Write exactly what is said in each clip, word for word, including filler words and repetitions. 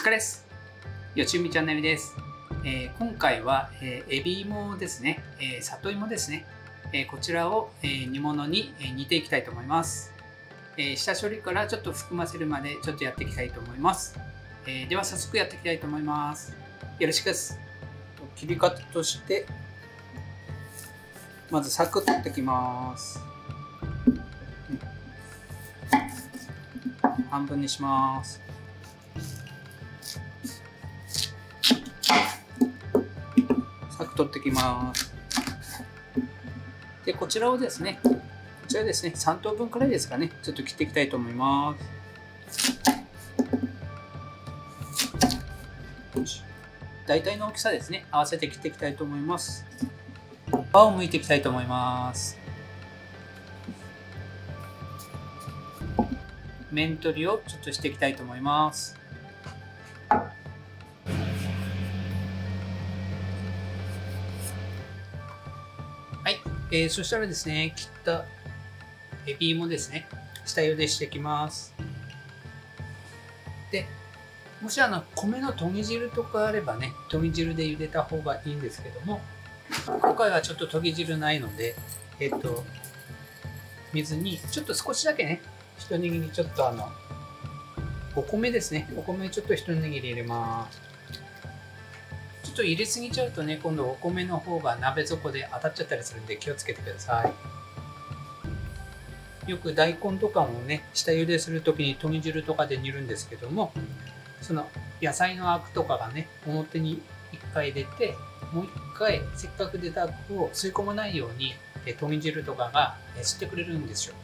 疲れです。よちうみチャンネルです。えー、今回は、えー、エビ芋ですね、えー、里芋ですね、えー、こちらを、えー、煮物に、えー、煮ていきたいと思います、えー。下処理からちょっと含ませるまでちょっとやっていきたいと思います。えー、では早速やっていきたいと思います。よろしくです。切り方としてまずサクッといきます。半分にします。サク取ってきます。でこちらをですね、こちらですね、さん等分くらいですかね、ちょっと切っていきたいと思います。大体の大きさですね、合わせて切っていきたいと思います。皮を剥いていきたいと思います。面取りをちょっとしていきたいと思います。はい、えー、そしたらですね、切ったエビもですね、下茹でしていきます。で、もしあの米のとぎ汁とかあればね、とぎ汁で茹でた方がいいんですけども、今回はちょっととぎ汁ないので、えっと水にちょっと少しだけね。一握りちょっとあのお米ですね、お米ちょっと一握り入れます。ちょっと入れすぎちゃうとね、今度お米の方が鍋底で当たっちゃったりするんで気をつけてください。よく大根とかもね、下茹でする時にとぎ汁とかで煮るんですけども、その野菜のアクとかがね、表にいっかい出て、もういっかいせっかく出たアクを吸い込まないようにとぎ汁とかが吸ってくれるんですよ。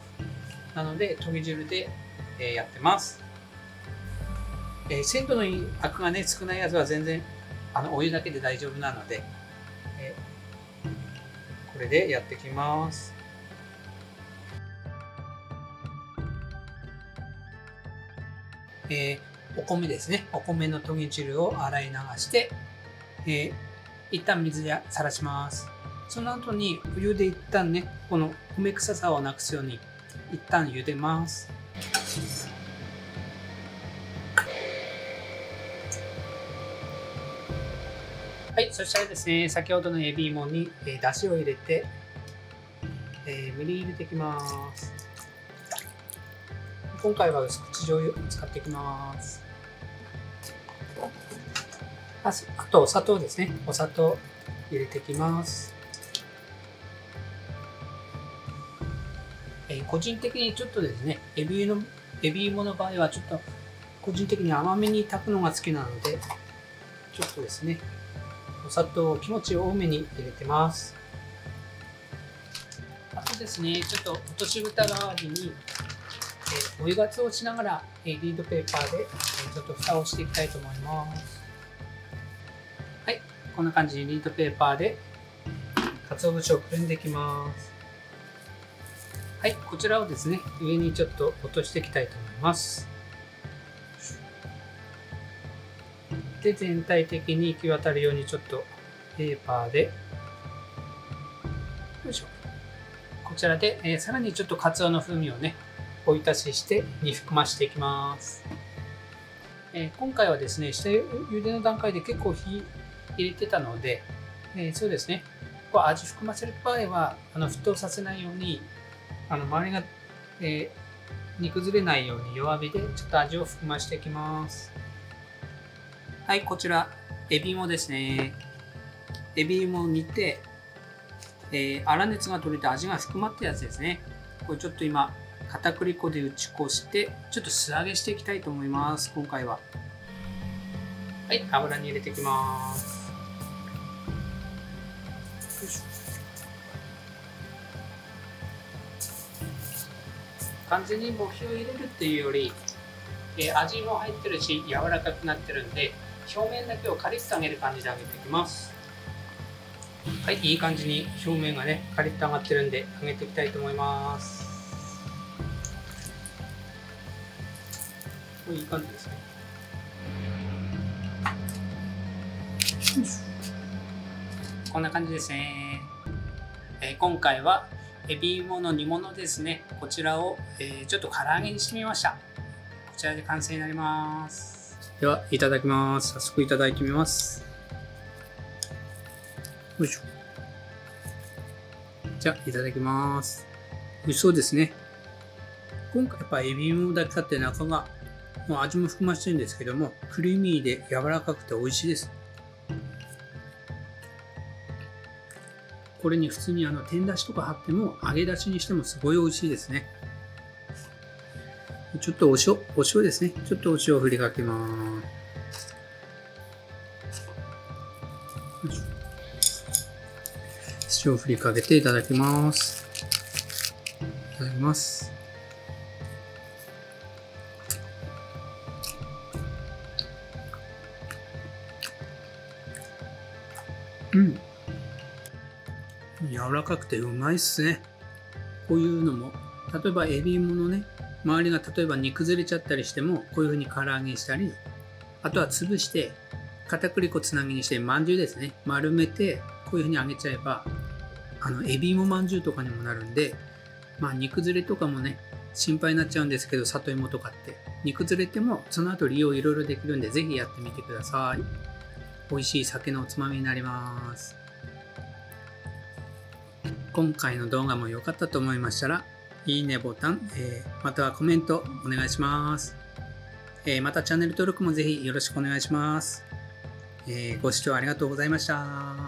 なのでとぎ汁で、えー、やってます、えー、鮮度のいいアクがね、少ないやつは全然あのお湯だけで大丈夫なので、えー、これでやってきます。えー、お米ですね、お米のとぎ汁を洗い流して、えー、一旦水でさらします。その後にお湯で一旦ね、この米臭さをなくすように一旦茹でます。はい、そしたらですね、先ほどのエビ芋に、えー、だしを入れて、えー、みりん入れていきます。今回は薄口醤油を使っていきます。あ、あとお砂糖ですね、お砂糖入れていきます。個人的にちょっとですね、エビのエビ芋の場合はちょっと個人的に甘めに炊くのが好きなので、ちょっとですね、お砂糖を気持ち多めに入れてます。あとですね、ちょっと落とし蓋代わりに追いがつをしながらリードペーパーでちょっと蓋をしていきたいと思います。はい、こんな感じにリードペーパーで鰹節をくるんでいきます。はい、こちらをですね、上にちょっと落としていきたいと思います。で、全体的に行き渡るようにちょっとペーパーで、よいしょ。こちらで、えー、さらにちょっとかつおの風味をね、追い足ししてに含ましていきます。えー、今回はですね、下茹での段階で結構火入れてたので、えー、そうですね、こう味含ませる場合はあの沸騰させないように、あの周りが、えー、煮崩れないように弱火でちょっと味を含ましていきます。はい、こちらエビ芋ですね。エビ芋を煮て、えー、粗熱が取れて味が含まったやつですね。これちょっと今片栗粉で打ち粉してちょっと素揚げしていきたいと思います。今回ははい、油に入れていきます。よいしょ。完全にもう火を入れるっていうより、えー、味も入ってるし柔らかくなってるんで、表面だけをカリッと揚げる感じで揚げていきます。はい、いい感じに表面がねカリッと揚がってるんで揚げていきたいと思います。これいい感じですね。こんな感じですね、えー、今回はエビ芋の煮物ですね。こちらを、えー、ちょっと唐揚げにしてみました。こちらで完成になります。では、いただきます。早速いただいてみます。よいしょ。じゃあ、いただきます。美味しそうですね。今回やっぱエビ芋だけあって中が、もう味も含ましてるんですけども、クリーミーで柔らかくて美味しいです。これに普通にあの天だしとか貼っても、揚げだしにしてもすごい美味しいですね。ちょっとお塩、お塩ですね。ちょっとお塩を振りかけます。塩を振りかけていただきます。いただきます。うん。柔らかくてうまいっすね。こういうのも、例えばエビ芋のね、周りが例えば煮崩れちゃったりしても、こういうふうに唐揚げしたり、あとは潰して、片栗粉つなぎにして、まんじゅうですね、丸めて、こういうふうに揚げちゃえば、あのエビ芋まんじゅうとかにもなるんで、まあ、煮崩れとかもね、心配になっちゃうんですけど、里芋とかって、煮崩れても、その後利用いろいろできるんで、ぜひやってみてください。美味しい酒のおつまみになります。今回の動画も良かったと思いましたら、いいねボタン、えー、またはコメントお願いします。えー、またチャンネル登録もぜひよろしくお願いします。えー、ご視聴ありがとうございました。